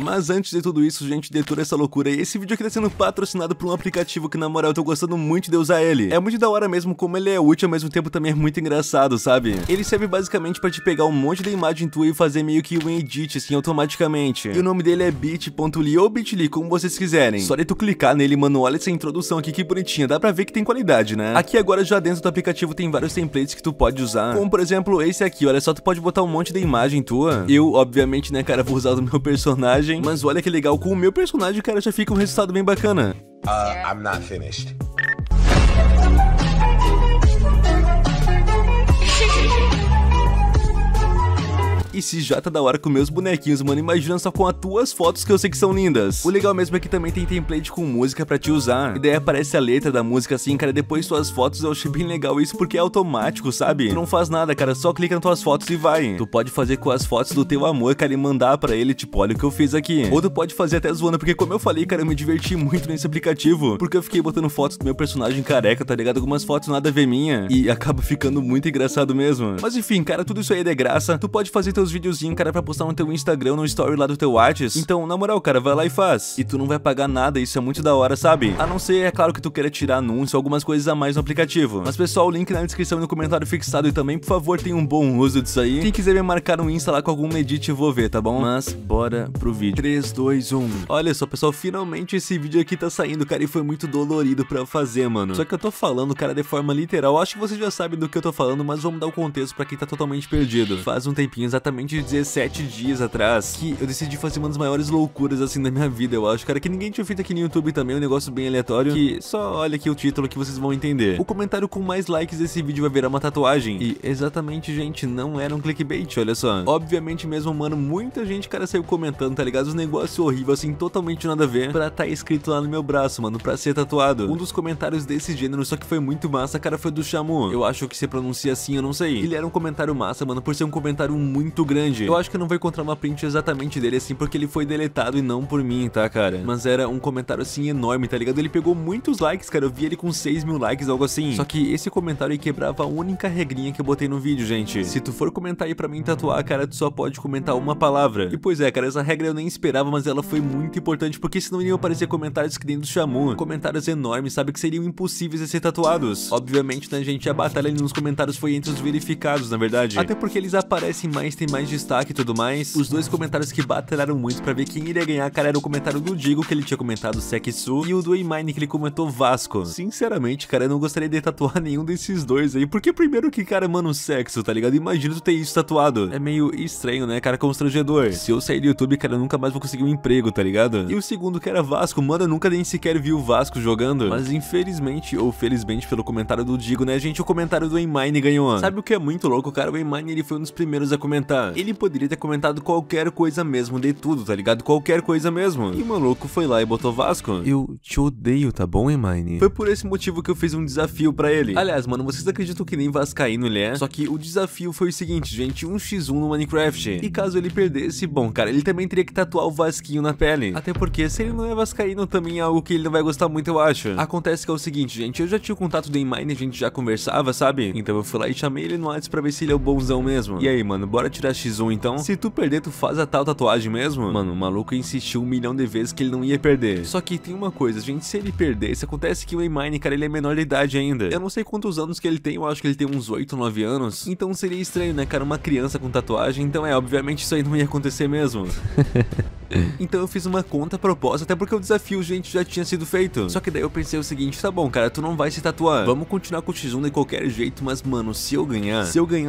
Mas antes de tudo isso, gente, de toda essa loucura, esse vídeo aqui tá sendo patrocinado por um aplicativo que, na moral, eu tô gostando muito de usar ele. É muito da hora mesmo, como ele é útil, ao mesmo tempo também é muito engraçado, sabe? Ele serve basicamente pra te pegar um monte de imagem tua e fazer meio que um edit, assim, automaticamente. E o nome dele é beat.ly ou beat.ly, como vocês quiserem. Só de tu clicar nele, mano, olha essa introdução aqui, que bonitinha. Dá pra ver que tem qualidade, né? Aqui agora, já dentro do aplicativo, tem vários templates que tu pode usar. Como, por exemplo, esse aqui, olha só, tu pode botar um monte de imagem tua. Eu, obviamente, né, cara, vou usar do meu personagem. Mas olha que legal, com o meu personagem, cara, já fica um resultado bem bacana. I'm not finished. E se já tá da hora com meus bonequinhos, mano, imagina só com as tuas fotos, que eu sei que são lindas. O legal mesmo é que também tem template com música pra te usar. E daí aparece a letra da música assim, cara, depois suas fotos. Eu achei bem legal isso, porque é automático, sabe? Tu não faz nada, cara, só clica nas tuas fotos e vai. Tu pode fazer com as fotos do teu amor, cara, e mandar pra ele, tipo, olha o que eu fiz aqui. Ou tu pode fazer até zoando, porque como eu falei, cara, eu me diverti muito nesse aplicativo, porque eu fiquei botando fotos do meu personagem careca, tá ligado? Algumas fotos nada a ver minha, e acaba ficando muito engraçado mesmo. Mas enfim, cara, tudo isso aí é de graça. Tu pode fazer os videozinhos, cara, pra postar no teu Instagram, no story lá do teu WhatsApp. Então, na moral, cara, vai lá e faz. E tu não vai pagar nada, isso é muito da hora, sabe? A não ser, é claro, que tu queira tirar anúncio, algumas coisas a mais no aplicativo. Mas, pessoal, o link na descrição e no comentário fixado. E também, por favor, tenha um bom uso disso aí. Quem quiser me marcar no Insta lá com algum edit, eu vou ver, tá bom? Mas, bora pro vídeo. 3, 2, 1. Olha só, pessoal, finalmente esse vídeo aqui tá saindo, cara, e foi muito dolorido pra fazer, mano. Só que eu tô falando, cara, de forma literal. Acho que vocês já sabem do que eu tô falando, mas vamos dar o contexto pra quem tá totalmente perdido. Faz um tempinho, exatamente 17 dias atrás, que eu decidi fazer uma das maiores loucuras assim da minha vida, eu acho, cara, que ninguém tinha feito aqui no YouTube também, um negócio bem aleatório, que só olha aqui o título que vocês vão entender. O comentário com mais likes desse vídeo vai virar uma tatuagem. E exatamente, gente, não era um clickbait, olha só. Obviamente mesmo, mano, muita gente, cara, saiu comentando, tá ligado? Os negócios horríveis, assim, totalmente nada a ver, pra tá escrito lá no meu braço, mano, pra ser tatuado. Um dos comentários desse gênero, só que foi muito massa, cara, foi do Chamu. Eu acho que se pronuncia assim, eu não sei. Ele era um comentário massa, mano, por ser um comentário muito grande. Eu acho que eu não vou encontrar uma print exatamente dele assim, porque ele foi deletado e não por mim, tá, cara? Mas era um comentário assim enorme, tá ligado? Ele pegou muitos likes, cara, eu vi ele com 6 mil likes, algo assim. Só que esse comentário aí quebrava a única regrinha que eu botei no vídeo, gente. Se tu for comentar aí pra mim tatuar, cara, tu só pode comentar uma palavra. E pois é, cara, essa regra eu nem esperava, mas ela foi muito importante, porque senão iriam aparecer comentários que nem do Chamu. Comentários enormes, sabe, que seriam impossíveis de ser tatuados. Obviamente, né, gente, a batalha ali nos comentários foi entre os verificados, na verdade. Até porque eles aparecem mais, tem mais destaque e tudo mais. Os dois comentários que batalharam muito pra ver quem iria ganhar, cara, era o comentário do Digo, que ele tinha comentado Seksu, e o do Eimine, que ele comentou Vasco. Sinceramente, cara, eu não gostaria de tatuar nenhum desses dois aí, porque primeiro que, cara, mano, sexo, tá ligado? Imagina tu ter isso tatuado. É meio estranho, né, cara, constrangedor. Se eu sair do YouTube, cara, eu nunca mais vou conseguir um emprego, tá ligado? E o segundo, que era Vasco, mano, eu nunca nem sequer vi o Vasco jogando. Mas infelizmente, ou felizmente pelo comentário do Digo, né, gente, o comentário do Eimine ganhou. Sabe o que é muito louco, cara? O Eimine, ele foi um dos primeiros a comentar. Ele poderia ter comentado qualquer coisa mesmo, de tudo, tá ligado? Qualquer coisa mesmo. E o maluco foi lá e botou Vasco. Eu te odeio, tá bom, Eimine? Foi por esse motivo que eu fiz um desafio pra ele. Aliás, mano, vocês acreditam que nem vascaíno ele é? Só que o desafio foi o seguinte, gente, 1x1 no Minecraft. E caso ele perdesse, bom, cara, ele também teria que tatuar o Vasquinho na pele. Até porque se ele não é vascaíno, também é algo que ele não vai gostar muito, eu acho. Acontece que é o seguinte, gente, eu já tinha o contato do Eimine, a gente já conversava, sabe? Então eu fui lá e chamei ele no WhatsApp pra ver se ele é o bonzão mesmo. E aí, mano, bora tirar X1 então? Se tu perder, tu faz a tal tatuagem mesmo? Mano, o maluco insistiu um milhão de vezes que ele não ia perder. Só que tem uma coisa, gente, se ele perder, se acontece que o Eimine, cara, ele é menor de idade ainda. Eu não sei quantos anos que ele tem, eu acho que ele tem uns 8, 9 anos. Então seria estranho, né, cara, uma criança com tatuagem. Então é, obviamente isso aí não ia acontecer mesmo. Então eu fiz uma conta proposta, até porque o desafio, gente, já tinha sido feito. Só que daí eu pensei o seguinte, tá bom, cara, tu não vai se tatuar. Vamos continuar com o X1 de qualquer jeito, mas, mano, se eu ganhar,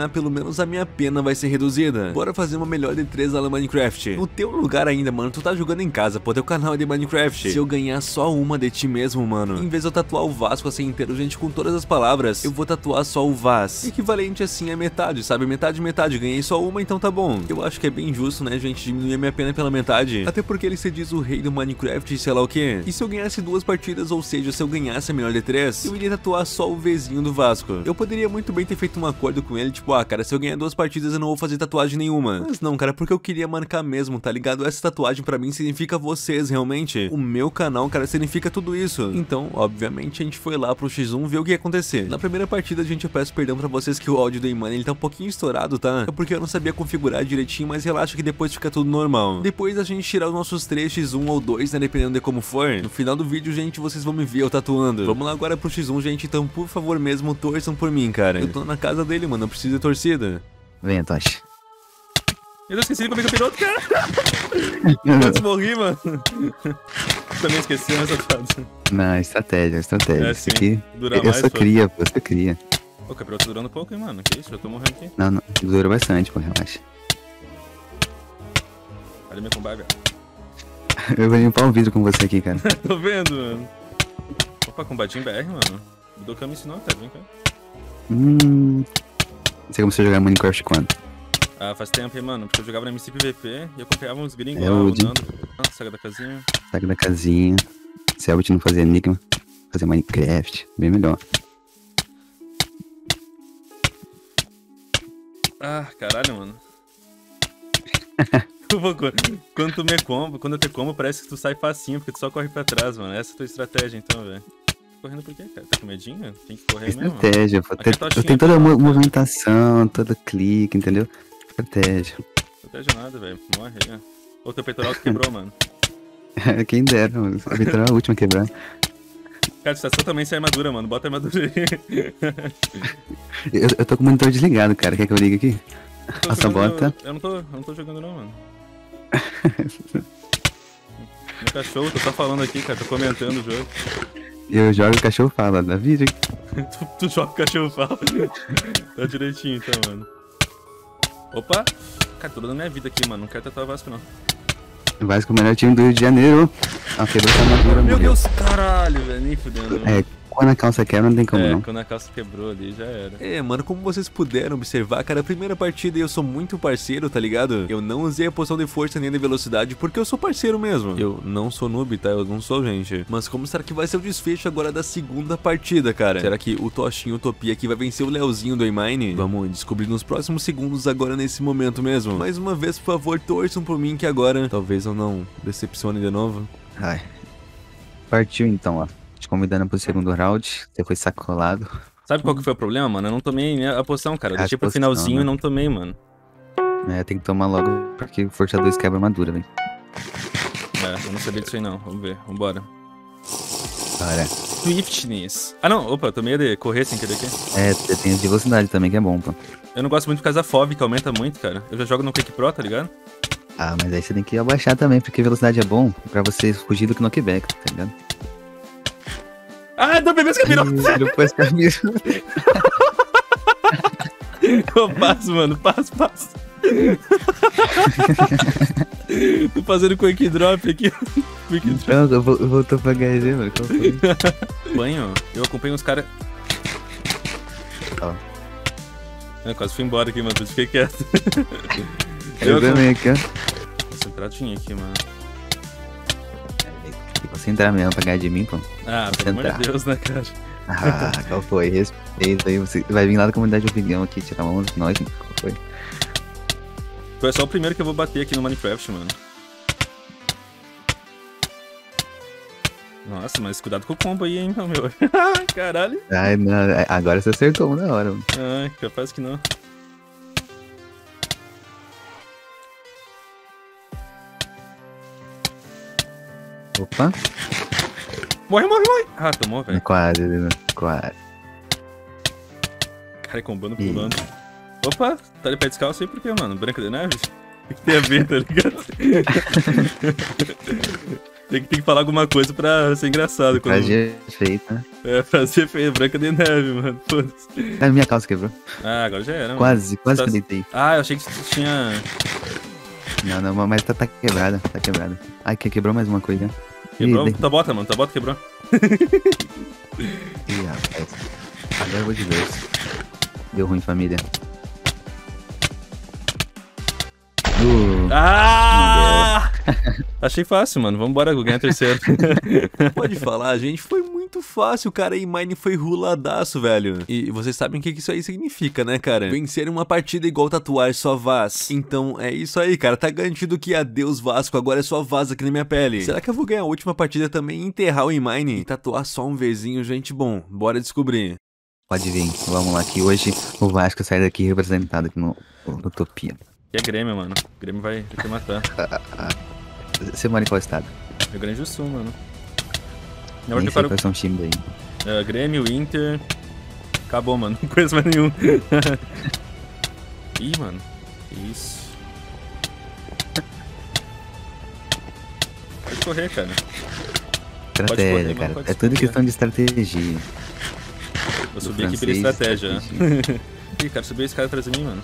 pelo menos a minha pena vai ser reduzida. Bora fazer uma melhor de 3 lá no Minecraft. No teu lugar ainda, mano, tu tá jogando em casa, pô, teu canal é de Minecraft. Se eu ganhar só uma de ti mesmo, mano, em vez de eu tatuar o Vasco assim inteiro, gente, com todas as palavras, eu vou tatuar só o Vas. Equivalente assim a metade, sabe? Metade, metade. Ganhei só uma, então tá bom. Eu acho que é bem justo, né, gente, diminuir a minha pena pela metade. Até porque ele se diz o rei do Minecraft e sei lá o que. E se eu ganhasse 2 partidas, ou seja, se eu ganhasse a melhor de 3, eu iria tatuar só o Vzinho do Vasco. Eu poderia muito bem ter feito um acordo com ele, tipo, ah, cara, se eu ganhar 2 partidas eu não vou fazer tatuagem nenhuma. Mas não, cara, porque eu queria marcar mesmo, tá ligado? Essa tatuagem pra mim significa vocês, realmente. O meu canal, cara, significa tudo isso. Então, obviamente, a gente foi lá pro X1 ver o que ia acontecer. Na primeira partida, gente, eu peço perdão pra vocês que o áudio do Eimine, ele tá um pouquinho estourado, tá? É porque eu não sabia configurar direitinho, mas relaxa que depois fica tudo normal. Depois a gente gente tirar os nossos trechos 1 ou 2, né, dependendo de como for. No final do vídeo, gente, vocês vão me ver eu tatuando. Vamos lá agora pro X1, gente, então, por favor mesmo, torçam por mim, cara. Eu tô na casa dele, mano, eu preciso de torcida. Vem, Tosh. Eu esqueci de comer capiroto, cara. Eu morri, mano. Também esqueci, mas eu faço. Não, estratégia, estratégia. É, isso aqui. Eu só cria, pô, só cria. Pô, capiroto durando pouco, hein, mano. Que isso? Eu tô morrendo aqui. Não, não. Dura bastante, pô, relaxa. Olha minha combaga. Eu vou limpar um vidro com você aqui, cara. Tô vendo, mano. Opa, combatinho BR, mano. O Dokkan me ensinou até, vem cá. Você começou a jogar Minecraft quando? Ah, faz tempo, hein, mano, porque eu jogava na MC PVP e eu acompanhava uns gringos lá, o Nando, Saga da Casinha. Saga da Casinha. Se a Elbit não fazia Enigma, fazia Minecraft, bem melhor. Ah, caralho, mano. Quando tu me combo, quando eu te combo, parece que tu sai facinho, porque tu só corre pra trás, mano. Essa é a tua estratégia, então, velho. Correndo por quê, cara? Tá com medinho? Tem que correr mesmo. Estratégia, pô. Eu tenho toda a movimentação, todo clique, entendeu? Estratégia. Estratégia nada, velho. Morre aí, ó. Ô, teu peitoral quebrou, mano. Quem dera, mano. O peitoral é a última a quebrar. Cara, tu tá totalmente sem armadura, mano. Bota a armadura aí. eu tô com o monitor desligado, cara. Quer que eu ligue aqui? Ah, só bota. Eu não tô jogando não, mano. Meu cachorro, tô só falando aqui, cara. Tô comentando o jogo. Eu jogo o cachorro fala, na vídeo. tu joga o cachorro fala. Tá direitinho então, mano. Opa! Cara, tô dando minha vida aqui, mano. Não quero tratar o Vasco, não. O Vasco é o melhor time do Rio de Janeiro. Ah, quebrou essa armadura, meu Deus, caralho, velho. Nem fudendo. É, quando a calça quebra não tem como não. Quando a calça quebrou ali, já era. É, mano, como vocês puderam observar, cara, a primeira partida eu sou muito parceiro, tá ligado? Eu não usei a poção de força nem de velocidade, porque eu sou parceiro mesmo. Eu não sou noob, tá? Eu não sou, gente. Mas como será que vai ser o desfecho agora da segunda partida, cara? Será que o Toshin Utopia aqui vai vencer o Leozinho do Eimine? Vamos descobrir nos próximos segundos agora, nesse momento mesmo. Mais uma vez, por favor, torçam por mim que agora talvez eu não decepcione de novo. Ai. Partiu então, ó. Convidando pro segundo round, você foi sacolado. Sabe qual que foi o problema, mano? Eu não tomei a poção, cara. Eu deixei pro finalzinho, né? E não tomei, mano. É, tem que tomar logo, porque força 2 quebra armadura, velho. É, eu não sabia disso aí não. Vamos ver, vambora. Bora. Swiftness. Ah, não, opa, eu tomei a de correr sem querer aqui. É, tem a de velocidade também, que é bom, pô. Eu não gosto muito por causa da FOV, que aumenta muito, cara. Eu já jogo no Quick Pro, tá ligado? Ah, mas aí você tem que abaixar também, porque velocidade é bom pra você fugir do knockback, tá ligado? Ah, não bebeu os capirotos! Depois capirotos. Eu passo, mano. Passo. Tô fazendo quick drop aqui. Quick drop. Não, voltou pra HZ, mano. Qual foi? Banho, eu acompanho os caras. Ó. Oh. Quase fui embora aqui, mano. Tu fiquei quieto. Eu também aqui, ó. Nossa, entradinha aqui, mano. Você entrar mesmo pra ganhar de mim, pô. Ah, pelo amor de Deus, né, cara? Ah, qual foi? Respeito aí. Você vai vir lá da comunidade do Vigão aqui tirar uma mão de nós, né? Qual foi? Foi só o primeiro que eu vou bater aqui no Minecraft, mano. Nossa, mas cuidado com o combo aí, hein, meu. Caralho. Ai, não. Agora você acertou uma na hora, mano. Ah, capaz que não. Opa. Morre. Ah, tomou, velho. Quase. Cara, combando, pulando. Opa, tá de pé descalço aí por quê, mano? Branca de neve? Tem que ter a ver, tá ligado? tem que falar alguma coisa pra ser engraçado. Quando... Frase feita, né? É, frase feita, branca de neve, mano. Foda-se. Ah, minha calça quebrou. Ah, agora já era, mano. Quase que eu deitei. Ah, eu achei que tinha... Não, mas tá quebrada, tá quebrada. Ai, quebrou mais uma coisa. Quebrou? Tua bota, mano, tua bota quebrou. Ih, rapaz. Agora eu vou de dois. Deu ruim, família. Ah! Achei fácil, mano. Vambora ganhar terceiro. Pode falar, gente. Foi muito fácil, cara. E Mine foi ruladaço, velho. E vocês sabem o que isso aí significa, né, cara? Vencer uma partida igual tatuar só Vaz. Então é isso aí, cara. Tá garantido que adeus Vasco. Agora é só Vaz aqui na minha pele. Será que eu vou ganhar a última partida também e enterrar o Eimine? E tatuar só um vezinho, gente? Bom, bora descobrir. Pode vir. Vamos lá, que hoje o Vasco sai daqui representado aqui no Utopia. Que é Grêmio, mano. O Grêmio vai te matar. Você mora em qual estado? Rio Grande do Sul, mano. Na verdade, eu quais são os times aí? Grêmio, Inter... Acabou, mano. Não conheço mais nenhum. Ih, mano. Que isso. Pode correr, cara. Estratégia, correr, cara. Mano, é tudo questão de estratégia. Eu subi aqui pela estratégia. Ih, cara, subiu esse cara atrás de mim, mano.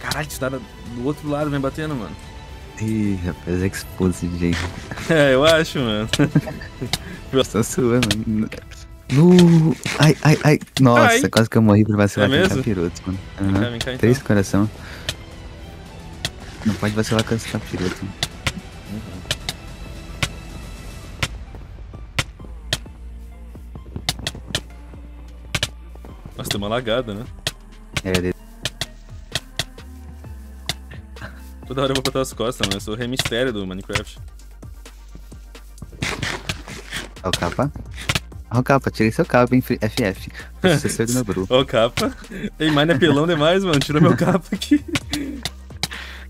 Caralho, tu tá do outro lado me batendo, mano. Ih, rapaz, é expose esse jeito. É, eu acho, mano. Tô suando. No... Ai, ai, ai. Nossa, ai. Quase que eu morri pra vacilar com os capirotos, mano. Uhum. Vem cá, então. 3 coração. Não pode vacilar com os capirotos. Nossa, tem uma lagada, né? É, toda hora eu vou botar as costas, mano. Eu sou o rei mistério do Minecraft. Olha o capa. Ó, capa, tirei seu capa, hein, FF. Sucessor do Nobru. Ó, capa. Eimine é pelão demais, mano. Tirou meu capa aqui.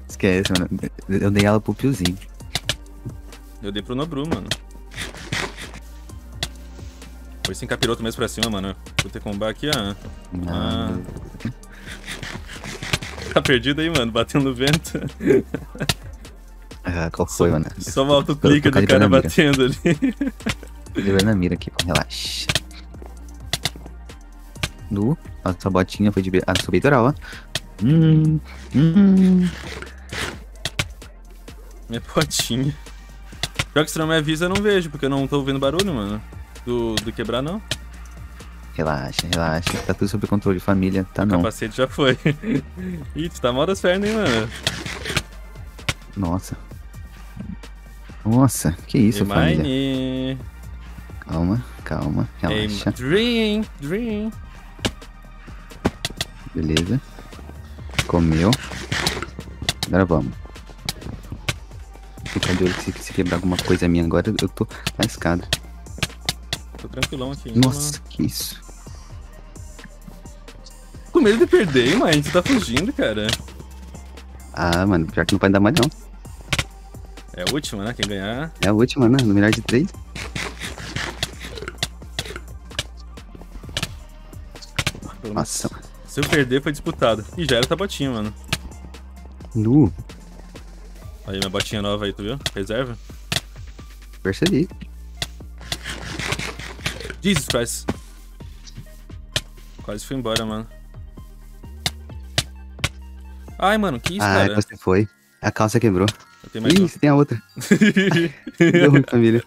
Esquece, mano. Eu dei ela pro Piozinho. Eu dei pro Nobru, mano. Foi sem capiroto mesmo pra cima, mano. Vou ter combar aqui, ó. Ah. Tá perdido aí, mano. Batendo no vento. Ah, qual foi, mano? Só um autoclique do cara batendo ali. Ele vai na mira aqui, relaxa. Nu, a sua botinha foi de beitoral, ó. Minha botinha. Pior que se não me avisa, eu não vejo, porque eu não tô ouvindo barulho, mano. Do quebrar, não. Relaxa, relaxa. Tá tudo sob controle, família. Tá, não. O capacete já foi. Ih, tu tá mal das pernas, hein, mano. Nossa. Nossa, que isso, Eimine. Família. Calma, calma, relaxa. Dream. Beleza. Comeu. Agora vamos. Fica de olho que se quebrar alguma coisa minha agora, eu tô lascado. Tô tranquilão aqui. Nossa, que isso. Tô com medo de perder, hein, mãe? Você tá fugindo, cara. Ah, mano, pior que não vai dar mais, não. É a última, né? Quem ganhar... É a última, né? No melhor de 3. Nossa. Se eu perder, foi disputado. Ih, já era tua botinha, mano. Nu. Aí, minha botinha nova aí, tu viu? Reserva. Percebi. Jesus Christ. Quase fui embora, mano. Ai, mano, que isso, cara? Ah, você foi. A calça quebrou. Ih, você tem a outra. Deu ruim, família.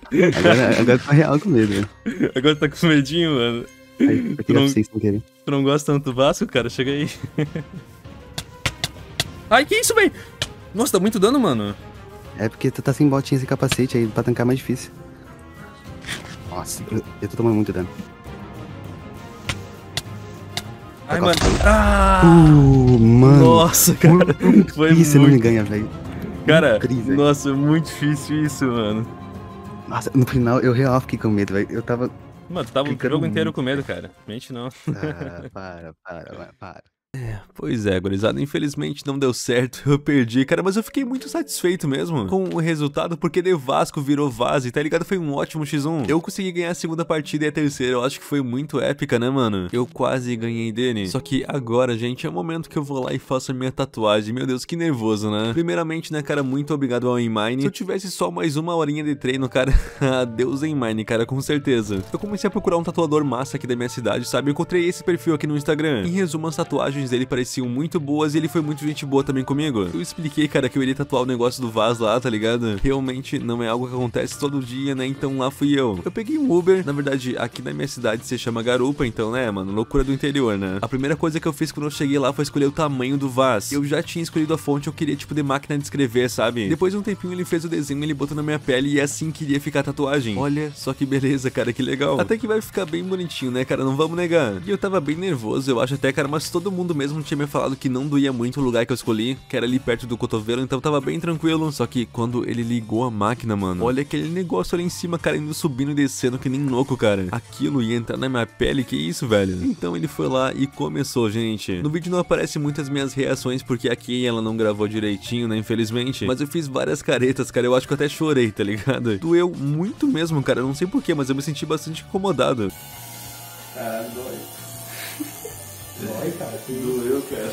Agora tá real com medo, velho. Agora tá com medinho, mano. Aí, tu não gosta tanto do Vasco, cara? Chega aí. Ai, que isso, velho? Nossa, tá muito dano, mano. É porque tu tá sem botinha, sem capacete aí. Pra tancar é mais difícil. Nossa, eu tô tomando muito dano. Ai, mano. Ah! Mano. Nossa, cara. Foi isso, você não me ganha, velho. Cara, crise, nossa, é muito difícil isso, mano. Nossa, no final eu real fiquei com medo, velho. Eu tava... Mano, tu tava o jogo inteiro com medo, cara. Mente não. Ah, para. É, pois é, gurizada, infelizmente não deu certo, eu perdi, cara, mas eu fiquei muito satisfeito mesmo com o resultado, porque de Vasco virou Vase, tá ligado? Foi um ótimo X1. Eu consegui ganhar a segunda partida e a terceira, eu acho que foi muito épica, né, mano? Eu quase ganhei dele. Só que agora, gente, é o momento que eu vou lá e faço a minha tatuagem. Meu Deus, que nervoso, né? Primeiramente, né, cara, muito obrigado ao Eimine. Se eu tivesse só mais uma horinha de treino, cara, adeus Eimine, cara, com certeza. Eu comecei a procurar um tatuador massa aqui da minha cidade, sabe? Eu encontrei esse perfil aqui no Instagram. Em resumo, as tatuagens dele pareciam muito boas e ele foi muito gente boa também comigo. Eu expliquei, cara, que eu iria tatuar o negócio do Vaz lá, tá ligado? Realmente não é algo que acontece todo dia, né? Então lá fui eu. Eu peguei um Uber, na verdade, aqui na minha cidade se chama Garupa, então, né, mano? Loucura do interior, né? A primeira coisa que eu fiz quando eu cheguei lá foi escolher o tamanho do Vaz. Eu já tinha escolhido a fonte, eu queria, tipo, de máquina de escrever, sabe? Depois de um tempinho ele fez o desenho, ele botou na minha pele e assim queria ficar a tatuagem. Olha só que beleza, cara, que legal. Até que vai ficar bem bonitinho, né, cara? Não vamos negar. E eu tava bem nervoso, eu acho até, cara, mas todo mundo do mesmo tinha me falado que não doía muito o lugar que eu escolhi, que era ali perto do cotovelo, então tava bem tranquilo. Só que quando ele ligou a máquina, mano, olha aquele negócio ali em cima, cara, indo subindo e descendo que nem louco, cara. Aquilo ia entrar na minha pele, que isso, velho. Então ele foi lá e começou, gente. No vídeo não aparece muitas minhas reações, porque aqui ela não gravou direitinho, né, infelizmente. Mas eu fiz várias caretas, cara, eu acho que eu até chorei, tá ligado? Doeu muito mesmo, cara, eu não sei porquê, mas eu me senti bastante incomodado. Caralho, dói. Dói, cara, que doeu, cara.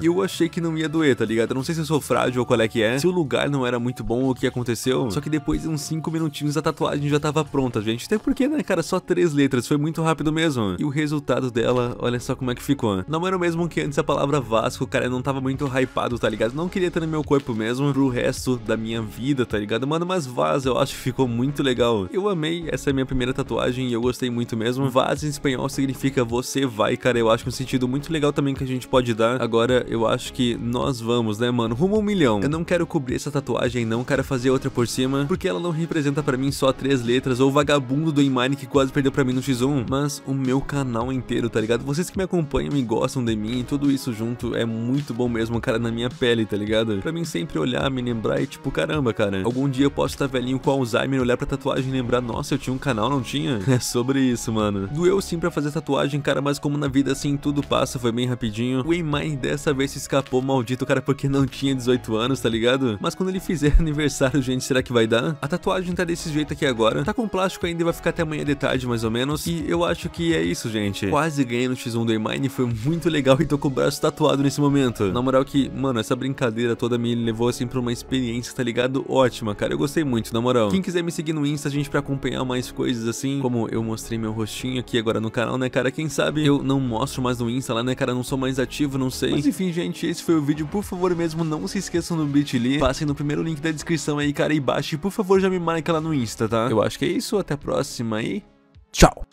E eu achei que não ia doer, tá ligado? Eu não sei se eu sou frágil ou qual é que é, se o lugar não era muito bom ou o que aconteceu. Só que depois de uns 5 minutinhos a tatuagem já tava pronta, gente. Até porque, né, cara, só 3 letras, foi muito rápido mesmo. E o resultado dela, olha só como é que ficou. Não era o mesmo que antes a palavra Vasco, cara, eu não tava muito hypado, tá ligado? Não queria ter no meu corpo mesmo pro resto da minha vida, tá ligado? Mano, mas Vaz eu acho que ficou muito legal. Eu amei, essa é a minha primeira tatuagem e eu gostei muito mesmo. Vaz em espanhol significa você vai, cara, eu acho um sentido muito legal também que a gente pode dar. Agora eu acho que nós vamos, né, mano, rumo a 1 milhão. Eu não quero cobrir essa tatuagem, não quero fazer outra por cima, porque ela não representa pra mim só 3 letras ou o vagabundo do Eimine que quase perdeu pra mim no X1, mas o meu canal inteiro, tá ligado? Vocês que me acompanham e gostam de mim, tudo isso junto é muito bom mesmo, cara, na minha pele, tá ligado? Pra mim sempre olhar, me lembrar e tipo, caramba, cara, algum dia eu posso estar velhinho com Alzheimer, olhar pra tatuagem e lembrar, nossa, eu tinha um canal, não tinha? É sobre isso, mano. Doeu sim pra fazer tatuagem, cara, mas como na vida assim, tudo passa, foi bem rapidinho. O Eimine dessa vez se escapou, maldito, cara, porque não tinha 18 anos, tá ligado? Mas quando ele fizer aniversário, gente, será que vai dar? A tatuagem tá desse jeito aqui agora. Tá com plástico ainda e vai ficar até amanhã de tarde, mais ou menos. E eu acho que é isso, gente. Quase ganhei no X1 do Eimine, foi muito legal e tô com o braço tatuado nesse momento. Na moral que, mano, essa brincadeira toda me levou, assim, pra uma experiência, tá ligado? Ótima, cara, eu gostei muito, na moral. Quem quiser me seguir no Insta, gente, pra acompanhar mais coisas, assim, como eu mostrei meu rostinho aqui agora no canal, né, cara? Quem sabe eu não mostro mais no Insta lá, né, cara? Não sou mais ativo, não sei. Mas enfim, gente, esse foi o vídeo. Por favor mesmo, não se esqueçam do beat.ly. Passem no primeiro link da descrição aí, cara, e baixe. Por favor, já me marca lá no Insta, tá? Eu acho que é isso. Até a próxima e tchau!